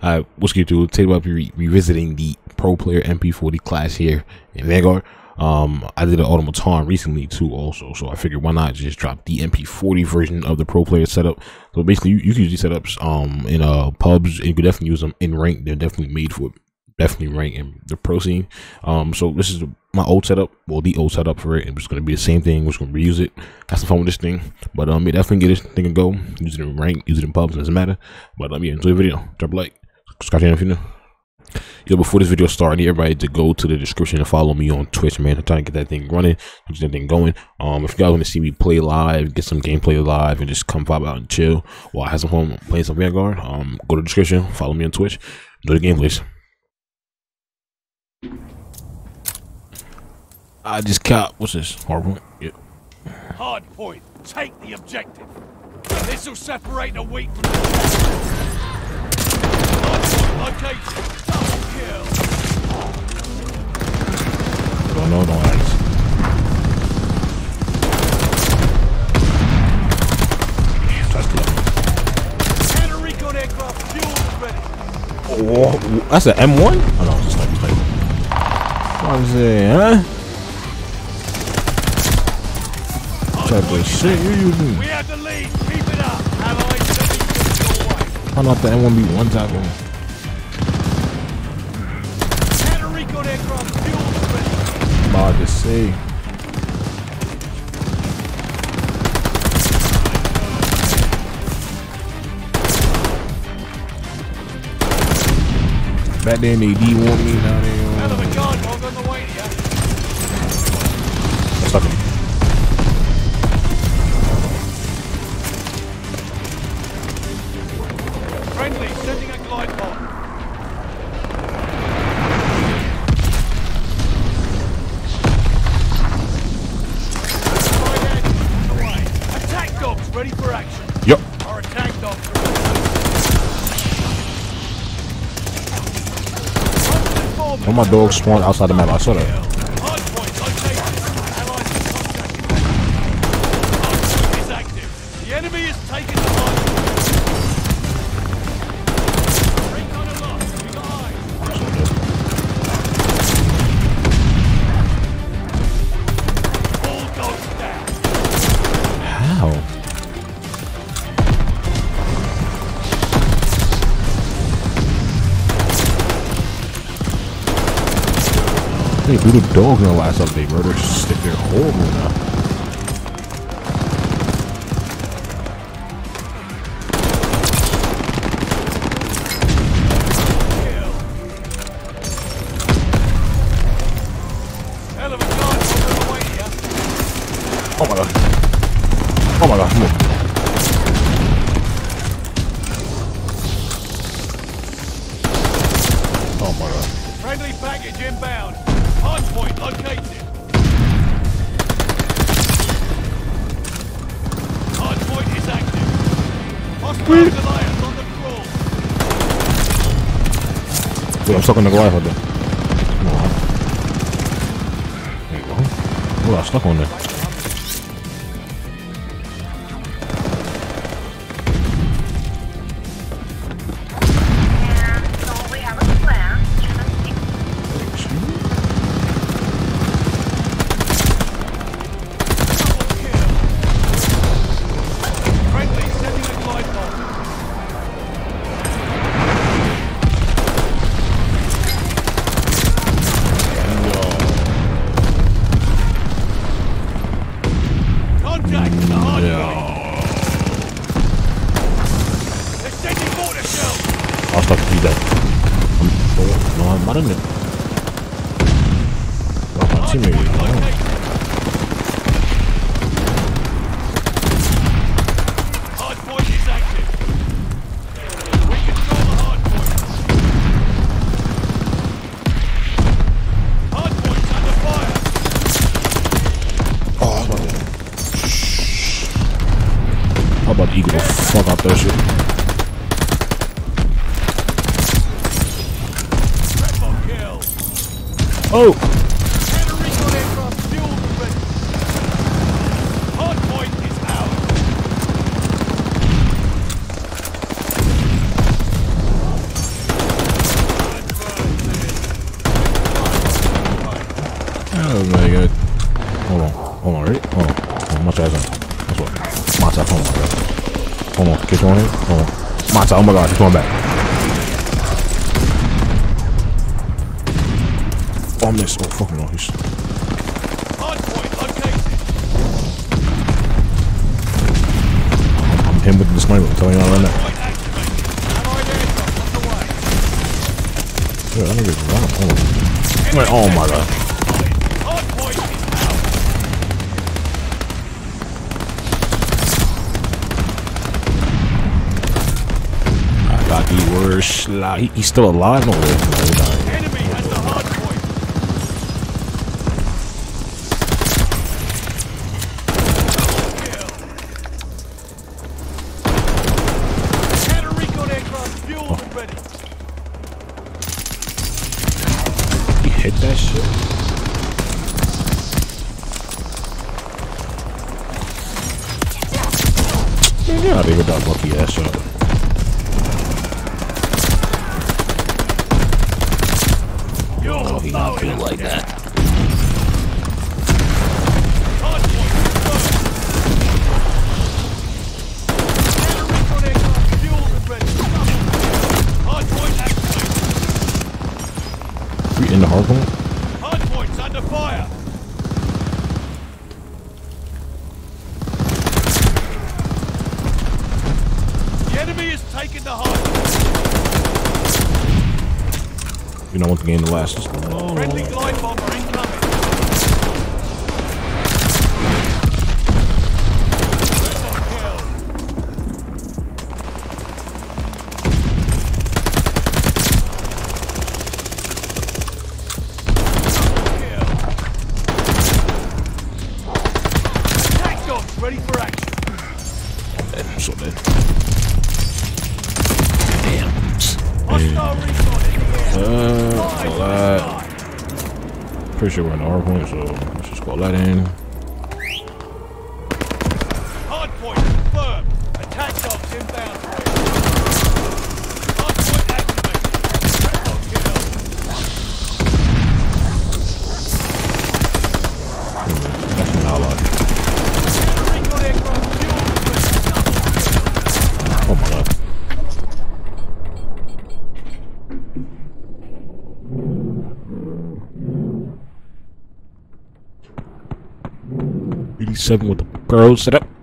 What's good, dude? Today we'll be revisiting the pro player MP40 class here in Vanguard. I did an automaton recently too also, so I figured why not just drop the MP40 version of the pro player setup. So basically you can use these setups in pubs, and you can definitely use them in rank. They're definitely made for it. Definitely rank in the pro scene. So this is my old setup, well, the old setup for it. It's going to be the same thing. We're just going to reuse it. That's the fun with this thing. But yeah, definitely get this thing and go. Use it in rank, use it in pubs, it doesn't matter. But yeah, enjoy the video. Drop a like, subscribe if you're new. Yo, before this video starts, I need everybody to go to the description and follow me on Twitch, man. I'm trying to get that thing running, get that thing going. If you guys want to see me play live, get some gameplay live, and just come vibe out and chill while I have some fun playing some Vanguard, go to the description, follow me on Twitch, enjoy the gameplays. I just caught, what's this? Hard point? Yep. Hard point. Take the objective. This'll separate the weak from the no, no, nice. Oh, that's an M1? Oh no, it's a sniper. What was it, huh? Type of shit you're using. We have the lead. Keep it up. Allies. How about the M1B1 type of? Hard to see. Back then they D want me, now they want me. What's up? Friendly, sending a glide bomb. Ready for action. Yep. Our attack dog. One of my dogs spawned outside the map. I saw that. Is active. The enemy is taking the line. All dogs down. How? They blew the dog in the last update. Murder stick, they're horrible now. Oh my god. Oh my god, come on. Oh my god. Friendly package inbound. Hard point located. Hard point is active. Hostile Goliath on the crawl. Dude, I'm stuck on the Goliath right there. Come on. There you go. Oh, I'm stuck on there. I'll stop to do that. No, I'm not in it. Oh, my teammate. Hard point is active. We control the hard point. Hard point's under fire. Oh, my God. How about Eagle? Fuck out that shit. Oh! Hard point is out. Jasmine. That's what. Mata, oh my god. Hold on, catch one in. Hold on. Mata, oh my god, she's going back. Oh, I missed. Oh, fucking no, he's... I'm him with the sniper, I'm telling you all right now. Dude, I don't get wrong. Oh. Wait, oh my god. He worse. He's still alive. No way. Enemy has the hard point. Oh. He hit that shit. Man, you're not even that lucky ass shot. Not good like that. Are we in the hard point? Hard point's under fire. The enemy is taking the hard point. You don't want the game to last. Friendly glide bomber incoming. Attack dogs ready for action. I'm so dead. Damn. Hostile recon in the air. Pretty sure we're in the hard point, so let's just call that in. Hard point confirmed. Attack dogs inbound. Hard point activated. Oh my god. Seven with the girls set up.